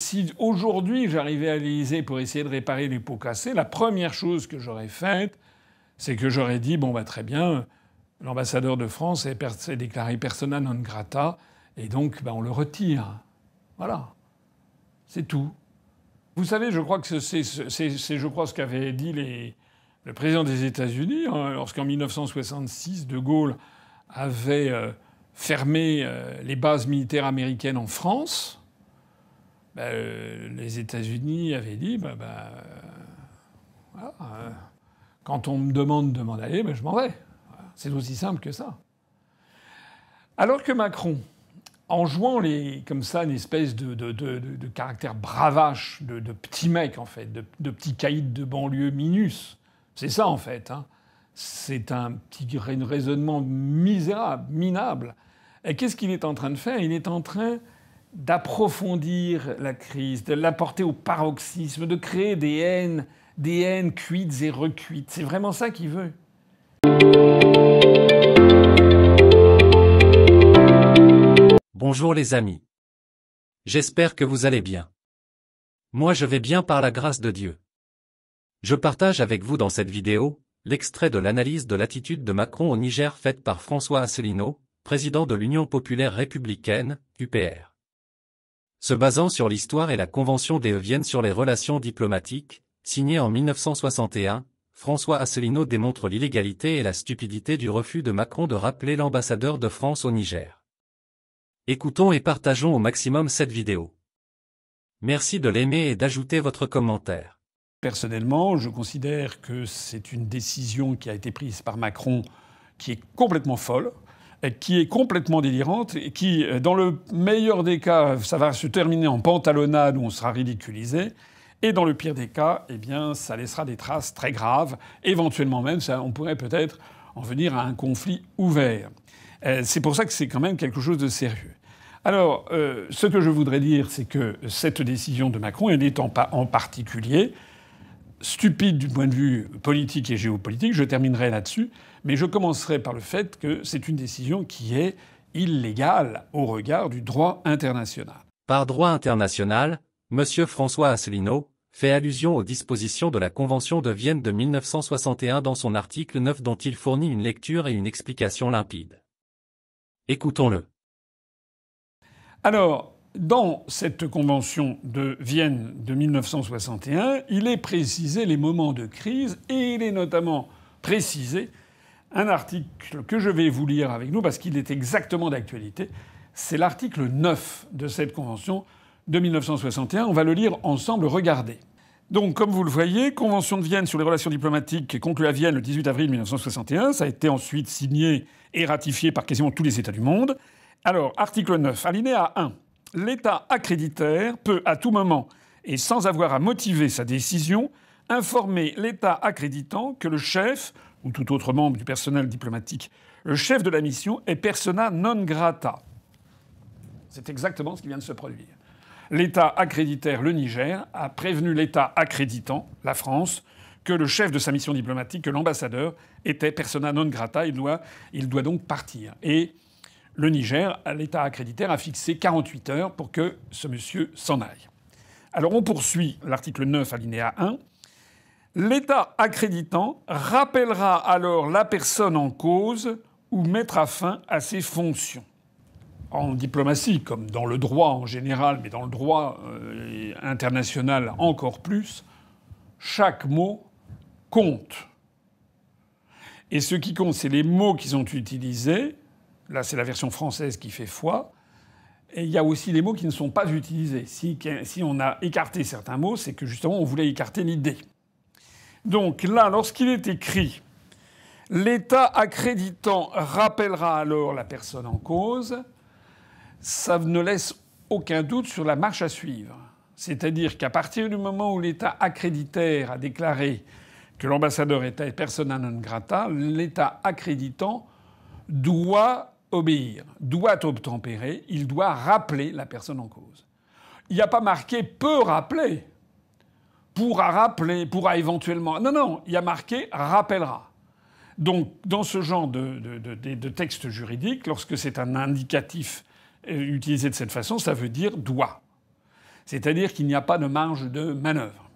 Si aujourd'hui j'arrivais à l'Élysée pour essayer de réparer les pots cassés, la première chose que j'aurais faite, c'est que j'aurais dit « Bon, bah très bien, l'ambassadeur de France est déclaré persona non grata et donc on le retire. » Voilà. C'est tout. Vous savez, je crois que c'est je crois ce qu'avait dit le président des États-Unis lorsqu'en 1966, De Gaulle avait fermé les bases militaires américaines en France. Les États-Unis avaient dit quand on me demande de m'en aller, je m'en vais. C'est aussi simple que ça. Alors que Macron, en jouant comme ça une espèce de caractère bravache, de petit mec en fait, de petit caïd de banlieue minus, c'est ça en fait. Hein. C'est un petit raisonnement misérable, minable. Et qu'est-ce qu'il est en train de faire? Il est en train d'approfondir la crise, de la porter au paroxysme, de créer des haines cuites et recuites. C'est vraiment ça qu'il veut. Bonjour les amis. J'espère que vous allez bien. Moi je vais bien par la grâce de Dieu. Je partage avec vous dans cette vidéo l'extrait de l'analyse de l'attitude de Macron au Niger faite par François Asselineau, président de l'Union Populaire Républicaine, UPR. Se basant sur l'histoire et la Convention de Vienne sur les relations diplomatiques, signée en 1961, François Asselineau démontre l'illégalité et la stupidité du refus de Macron de rappeler l'ambassadeur de France au Niger. Écoutons et partageons au maximum cette vidéo. Merci de l'aimer et d'ajouter votre commentaire. Personnellement, je considère que c'est une décision qui a été prise par Macron qui est complètement folle, qui est complètement délirante et qui, dans le meilleur des cas, ça va se terminer en pantalonnade où on sera ridiculisé. Et dans le pire des cas, eh bien, ça laissera des traces très graves. Éventuellement même, on pourrait peut-être en venir à un conflit ouvert. C'est pour ça que c'est quand même quelque chose de sérieux. Alors, ce que je voudrais dire, c'est que cette décision de Macron, elle est en particulier stupide du point de vue politique et géopolitique. Je terminerai là-dessus. Mais je commencerai par le fait que c'est une décision qui est illégale au regard du droit international. Par droit international, Monsieur François Asselineau fait allusion aux dispositions de la Convention de Vienne de 1961 dans son article 9 dont il fournit une lecture et une explication limpide. Écoutons-le. Alors, dans cette Convention de Vienne de 1961, il est précisé les moments de crise et il est notamment précisé un article que je vais vous lire avec nous parce qu'il est exactement d'actualité. C'est l'article 9 de cette Convention de 1961. On va le lire ensemble. Regardez. Donc, comme vous le voyez, Convention de Vienne sur les relations diplomatiques conclue à Vienne le 18 avril 1961. Ça a été ensuite signé et ratifié par quasiment tous les États du monde. Alors, article 9, alinéa 1. L'État accréditaire peut à tout moment et sans avoir à motiver sa décision informer l'État accréditant que le chef ou tout autre membre du personnel diplomatique, le chef de la mission est persona non grata. C'est exactement ce qui vient de se produire. L'État accréditaire, le Niger, a prévenu l'État accréditant, la France, que le chef de sa mission diplomatique, que l'ambassadeur, était persona non grata. Il doit donc partir. Et le Niger, l'État accréditaire, a fixé 48 heures pour que ce monsieur s'en aille. Alors on poursuit l'article 9, alinéa 1. L'État accréditant rappellera alors la personne en cause ou mettra fin à ses fonctions. En diplomatie, comme dans le droit en général, mais dans le droit international encore plus, chaque mot compte. Et ce qui compte, c'est les mots qu'ils ont utilisés. Là, c'est la version française qui fait foi. Et il y a aussi les mots qui ne sont pas utilisés. Si on a écarté certains mots, c'est que justement on voulait écarter l'idée. Donc là, lorsqu'il est écrit « L'État accréditant rappellera alors la personne en cause », ça ne laisse aucun doute sur la marche à suivre. C'est-à-dire qu'à partir du moment où l'État accréditaire a déclaré que l'ambassadeur était persona non grata, l'État accréditant doit obéir, doit obtempérer, il doit rappeler la personne en cause. Il n'y a pas marqué « peut rappeler ». Pourra rappeler, pourra éventuellement... Non, non, il y a marqué « rappellera ». Donc, dans ce genre de texte juridique, lorsque c'est un indicatif utilisé de cette façon, ça veut dire « doit ». c'est-à-dire qu'il n'y a pas de marge de manœuvre.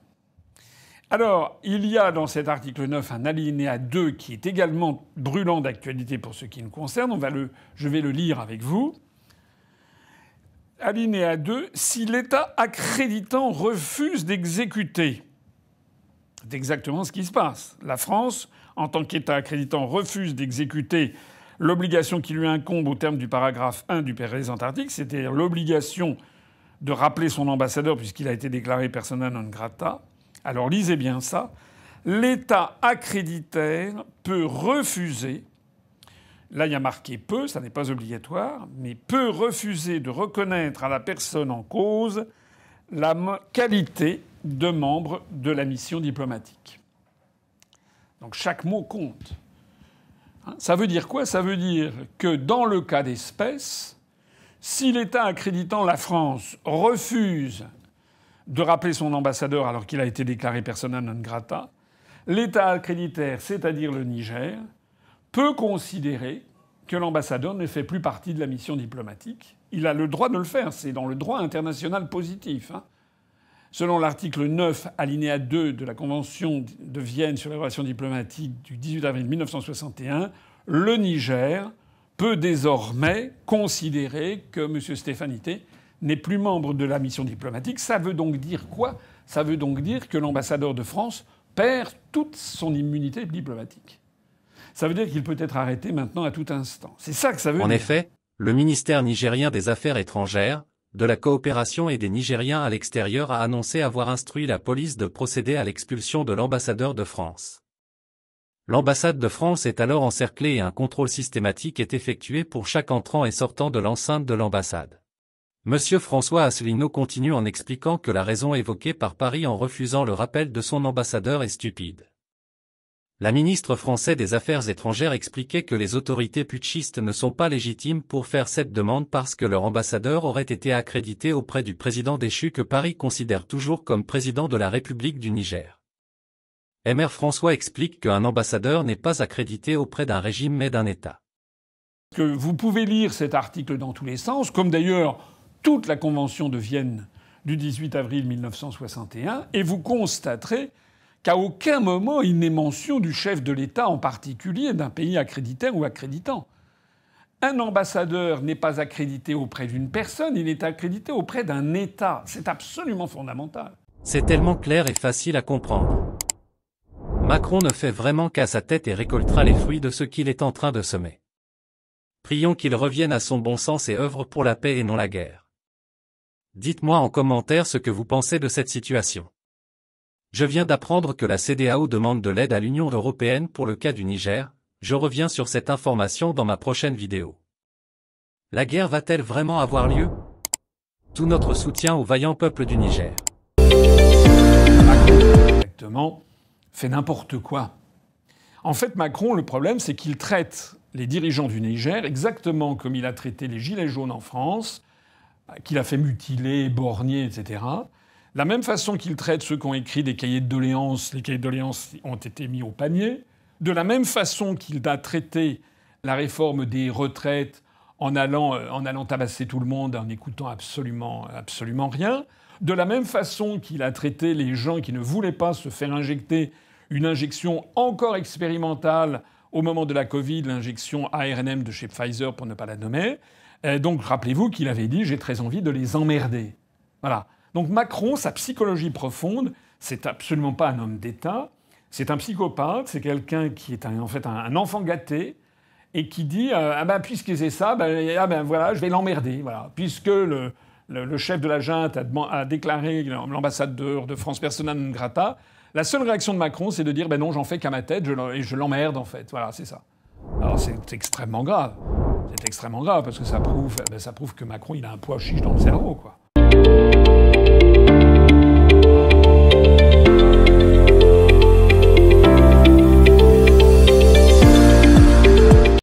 Alors, il y a dans cet article 9 un alinéa 2 qui est également brûlant d'actualité pour ce qui nous concerne. Je vais le lire avec vous. Alinéa 2. Si l'État accréditant refuse d'exécuter... C'est exactement ce qui se passe. La France, en tant qu'État accréditant, refuse d'exécuter l'obligation qui lui incombe au terme du paragraphe 1 du présent article, c'est-à-dire l'obligation de rappeler son ambassadeur puisqu'il a été déclaré persona non grata. Alors lisez bien ça. L'État accréditaire peut refuser... Là, il y a marqué « peut », ça n'est pas obligatoire, mais « peut refuser de reconnaître à la personne en cause la qualité de membre de la mission diplomatique ». Donc chaque mot compte. Ça veut dire quoi? Ça veut dire que dans le cas d'espèce, si l'État accréditant la France refuse de rappeler son ambassadeur alors qu'il a été déclaré persona non grata, l'État accréditaire, c'est-à-dire le Niger, peut considérer que l'ambassadeur ne fait plus partie de la mission diplomatique. Il a le droit de le faire. C'est dans le droit international positif. Hein. Selon l'article 9, alinéa 2 de la Convention de Vienne sur les relations diplomatiques du 18 avril 1961, le Niger peut désormais considérer que M. Stefanité n'est plus membre de la mission diplomatique. Ça veut donc dire quoi? Ça veut donc dire que l'ambassadeur de France perd toute son immunité diplomatique. Ça veut dire qu'il peut être arrêté maintenant à tout instant. C'est ça que ça veut dire. En effet, le ministère nigérien des Affaires étrangères, de la coopération et des Nigériens à l'extérieur a annoncé avoir instruit la police de procéder à l'expulsion de l'ambassadeur de France. L'ambassade de France est alors encerclée et un contrôle systématique est effectué pour chaque entrant et sortant de l'enceinte de l'ambassade. Monsieur François Asselineau continue en expliquant que la raison évoquée par Paris en refusant le rappel de son ambassadeur est stupide. La ministre française des Affaires étrangères expliquait que les autorités putschistes ne sont pas légitimes pour faire cette demande parce que leur ambassadeur aurait été accrédité auprès du président déchu que Paris considère toujours comme président de la République du Niger. MR François explique qu'un ambassadeur n'est pas accrédité auprès d'un régime mais d'un État. Que vous pouvez lire cet article dans tous les sens, comme d'ailleurs toute la Convention de Vienne du 18 avril 1961, et vous constaterez qu'à aucun moment il n'est mention du chef de l'État en particulier d'un pays accréditaire ou accréditant. Un ambassadeur n'est pas accrédité auprès d'une personne, il est accrédité auprès d'un État. C'est absolument fondamental. C'est tellement clair et facile à comprendre. Macron ne fait vraiment qu'à sa tête et récoltera les fruits de ce qu'il est en train de semer. Prions qu'il revienne à son bon sens et œuvre pour la paix et non la guerre. Dites-moi en commentaire ce que vous pensez de cette situation. Je viens d'apprendre que la CEDEAO demande de l'aide à l'Union européenne pour le cas du Niger. Je reviens sur cette information dans ma prochaine vidéo. La guerre va-t-elle vraiment avoir lieu? Tout notre soutien au vaillant peuple du Niger. Macron, exactement, fait n'importe quoi. En fait, Macron, le problème, c'est qu'il traite les dirigeants du Niger exactement comme il a traité les Gilets jaunes en France, qu'il a fait mutiler, borgner, etc. De la même façon qu'il traite ceux qui ont écrit des cahiers de doléances, les cahiers de doléances ont été mis au panier. De la même façon qu'il a traité la réforme des retraites en allant tabasser tout le monde, en écoutant absolument rien. De la même façon qu'il a traité les gens qui ne voulaient pas se faire injecter une injection encore expérimentale au moment de la Covid, l'injection ARNm de chez Pfizer pour ne pas la nommer. Et donc rappelez-vous qu'il avait dit « j'ai très envie de les emmerder ». Voilà. Donc Macron, sa psychologie profonde, c'est absolument pas un homme d'État. C'est un psychopathe. C'est quelqu'un qui est en fait un enfant gâté et qui dit ah ben puisque c'est ça, ben, ah ben voilà, je vais l'emmerder. Voilà, puisque le chef de la junte a déclaré l'ambassadeur de France persona non grata. La seule réaction de Macron, c'est de dire ben non, j'en fais qu'à ma tête et je l'emmerde en fait. Voilà, c'est ça. Alors c'est extrêmement grave. C'est extrêmement grave parce que ça prouve que Macron il a un poids chiche dans le cerveau quoi.